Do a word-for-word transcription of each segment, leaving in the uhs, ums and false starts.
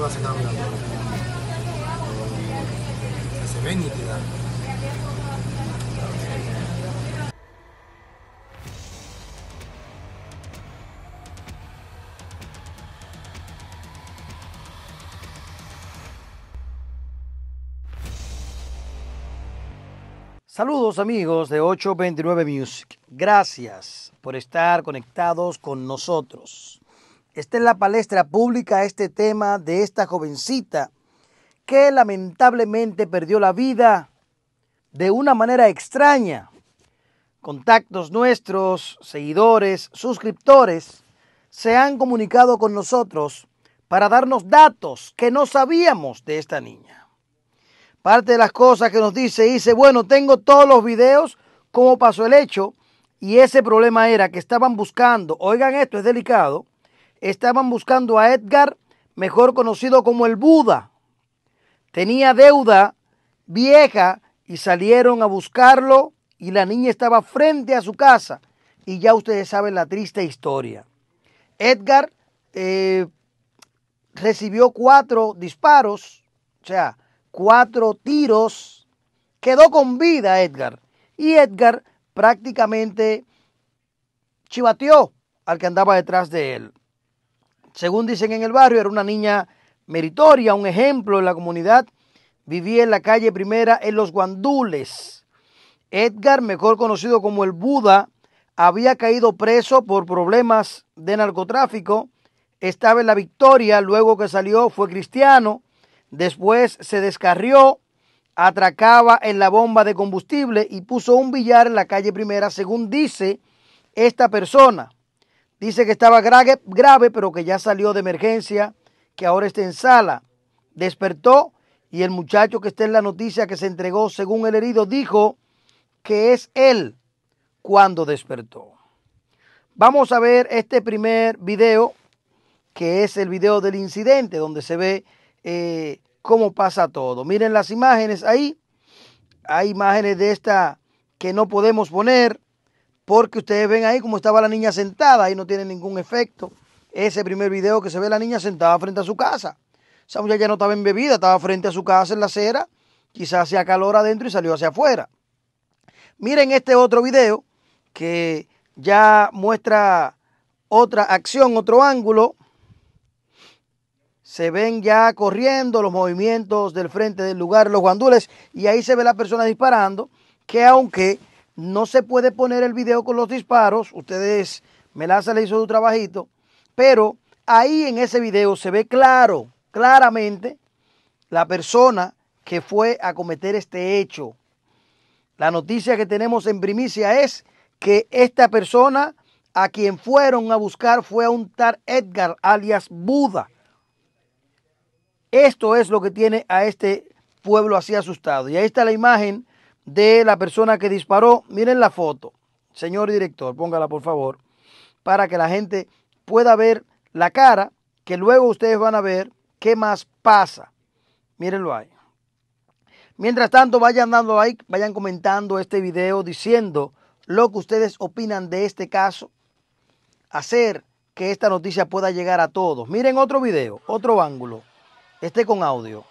póngase caminando. Se ve nítida. Saludos amigos de Ocho Veintinueve Music, gracias por estar conectados con nosotros. Está en la palestra pública este tema de esta jovencita que lamentablemente perdió la vida de una manera extraña. Contactos nuestros, seguidores, suscriptores se han comunicado con nosotros para darnos datos que no sabíamos de esta niña. Parte de las cosas que nos dice, dice, bueno, tengo todos los videos, cómo pasó el hecho, y ese problema era que estaban buscando, oigan esto, es delicado, estaban buscando a Edgar, mejor conocido como el Buda. Tenía deuda vieja y salieron a buscarlo y la niña estaba frente a su casa. Y ya ustedes saben la triste historia. Edgar eh, recibió cuatro disparos, o sea, Cuatro tiros, quedó con vida Edgar. Y Edgar prácticamente chivateó al que andaba detrás de él. Según dicen en el barrio, era una niña meritoria, un ejemplo en la comunidad. Vivía en la calle Primera, en Los Guandules. Edgar, mejor conocido como el Buda, había caído preso por problemas de narcotráfico. Estaba en La Victoria, luego que salió fue cristiano. Después se descarrió, atracaba en la bomba de combustible y puso un billar en la calle Primera, según dice esta persona. Dice que estaba grave, grave, pero que ya salió de emergencia, que ahora está en sala. Despertó y el muchacho que está en la noticia que se entregó, según el herido, dijo que es él cuando despertó. Vamos a ver este primer video, que es el video del incidente, donde se ve Eh, cómo pasa todo. Miren las imágenes ahí. Hay imágenes de esta que no podemos poner porque ustedes ven ahí cómo estaba la niña sentada. Ahí no tiene ningún efecto. Ese primer video que se ve la niña sentada frente a su casa. Esa muchacha no estaba embebida, estaba frente a su casa en la acera. Quizás hacía calor adentro y salió hacia afuera. Miren este otro video que ya muestra otra acción, otro ángulo. Se ven ya corriendo los movimientos del frente del lugar, Los Guandules, y ahí se ve la persona disparando, que aunque no se puede poner el video con los disparos, ustedes, Melaza le hizo su trabajito, pero ahí en ese video se ve claro, claramente, la persona que fue a cometer este hecho. La noticia que tenemos en primicia es que esta persona a quien fueron a buscar fue a un tal Edgar, alias Buda. Esto es lo que tiene a este pueblo así asustado. Y ahí está la imagen de la persona que disparó. Miren la foto. Señor director, póngala por favor, para que la gente pueda ver la cara, que luego ustedes van a ver qué más pasa. Mírenlo ahí. Mientras tanto, vayan dando like, vayan comentando este video, diciendo lo que ustedes opinan de este caso. Hacer que esta noticia pueda llegar a todos. Miren otro video, otro ángulo. Este con audio.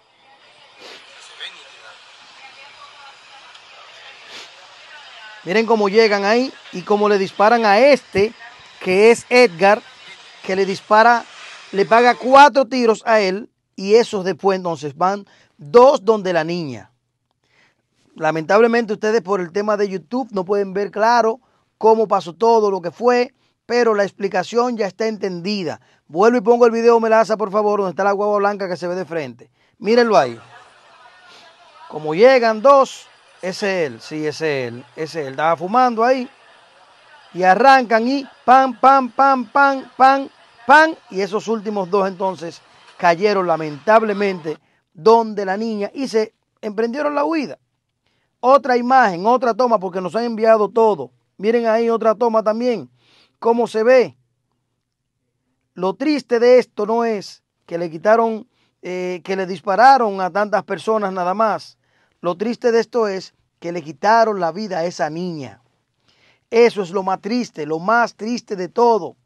Miren cómo llegan ahí y cómo le disparan a este, que es Edgar, que le dispara, le paga cuatro tiros a él y esos después entonces van dos donde la niña. Lamentablemente ustedes por el tema de YouTube no pueden ver claro cómo pasó todo lo que fue, pero la explicación ya está entendida. Vuelvo y pongo el video, Melaza, por favor, donde está la guagua blanca que se ve de frente. Mírenlo ahí. Como llegan dos, ese es él, sí, ese es él, ese es él. Estaba fumando ahí y arrancan y pam, pam, pam, pam, pam, pam. Y esos últimos dos entonces cayeron lamentablemente donde la niña y se emprendieron la huida. Otra imagen, otra toma, porque nos han enviado todo. Miren ahí otra toma también. ¿Cómo se ve? Lo triste de esto no es que le quitaron, eh, que le dispararon a tantas personas nada más. Lo triste de esto es que le quitaron la vida a esa niña. Eso es lo más triste, lo más triste de todo.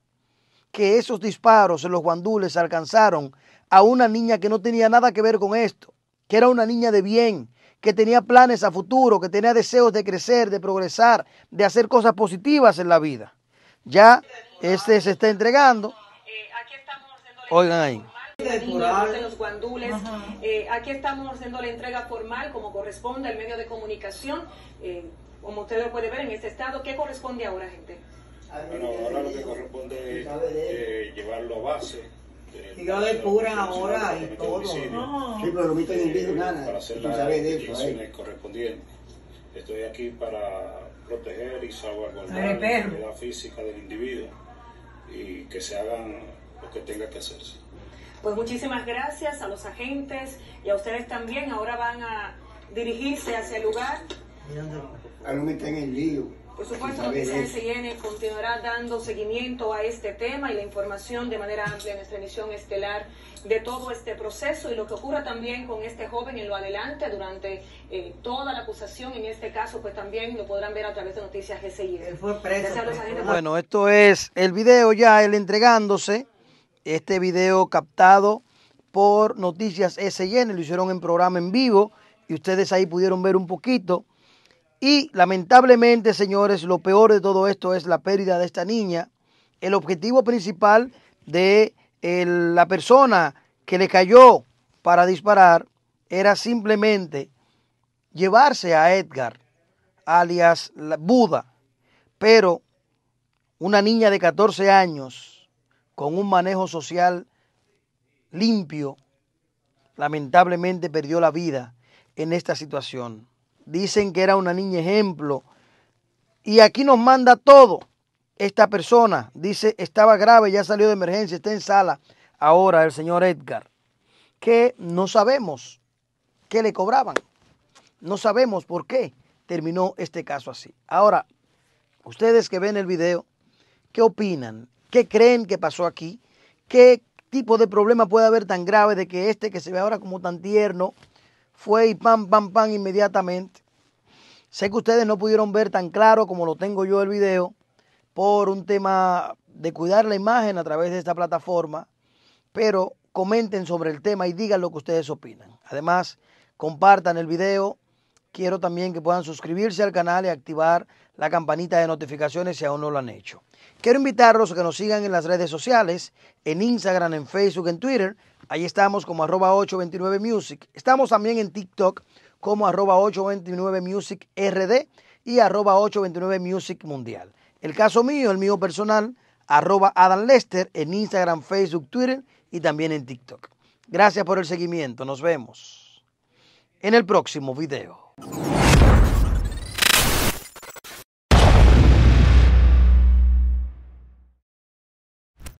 Que esos disparos en Los Guandules alcanzaron a una niña que no tenía nada que ver con esto, que era una niña de bien, que tenía planes a futuro, que tenía deseos de crecer, de progresar, de hacer cosas positivas en la vida. Ya este se está entregando. Oigan ahí. De los Guandules. Eh, aquí estamos haciendo la entrega formal como corresponde al medio de comunicación, eh, como usted lo puede ver en este estado. ¿Qué corresponde ahora, gente? Bueno, ahora lo que corresponde es eh, llevarlo a base. Tirado de pura ahora y todo. No. Sí, pero lo viste en el video, nada. Para hacer las investigaciones correspondientes. Estoy aquí para proteger y salvaguardar la integridad física del individuo y que se hagan lo que tenga que hacerse. Pues muchísimas gracias a los agentes y a ustedes también. Ahora van a dirigirse hacia el lugar. Ahora me están en el lío. Por supuesto, Noticias S I N continuará dando seguimiento a este tema y la información de manera amplia en nuestra emisión estelar de todo este proceso y lo que ocurra también con este joven en lo adelante durante eh, toda la acusación. En este caso, pues también lo podrán ver a través de Noticias S I N. Él fue preso. Bueno, esto es el video ya, él entregándose. Este video captado por Noticias S I N, lo hicieron en programa en vivo y ustedes ahí pudieron ver un poquito. Y lamentablemente, señores, lo peor de todo esto es la pérdida de esta niña. El objetivo principal de el, la persona que le cayó para disparar era simplemente llevarse a Edgar, alias Buda. Pero una niña de catorce años, con un manejo social limpio, lamentablemente perdió la vida en esta situación. Dicen que era una niña ejemplo. Y aquí nos manda todo. Esta persona dice, estaba grave, ya salió de emergencia, está en sala. Ahora el señor Edgar, que no sabemos qué le cobraban. No sabemos por qué terminó este caso así. Ahora, ustedes que ven el video, ¿qué opinan? ¿Qué creen que pasó aquí? ¿Qué tipo de problema puede haber tan grave de que este que se ve ahora como tan tierno fue y pam, pam, pam inmediatamente? Sé que ustedes no pudieron ver tan claro como lo tengo yo el video por un tema de cuidar la imagen a través de esta plataforma, pero comenten sobre el tema y digan lo que ustedes opinan. Además, compartan el video. Quiero también que puedan suscribirse al canal y activar la campanita de notificaciones si aún no lo han hecho. Quiero invitarlos a que nos sigan en las redes sociales, en Instagram, en Facebook, en Twitter. Ahí estamos como arroba ocho veintinueve Music. Estamos también en TikTok como arroba ocho veintinueve Music R D y arroba ocho veintinueve Music Mundial. El caso mío, el mío personal, arroba Adam Lester en Instagram, Facebook, Twitter y también en TikTok. Gracias por el seguimiento. Nos vemos en el próximo video.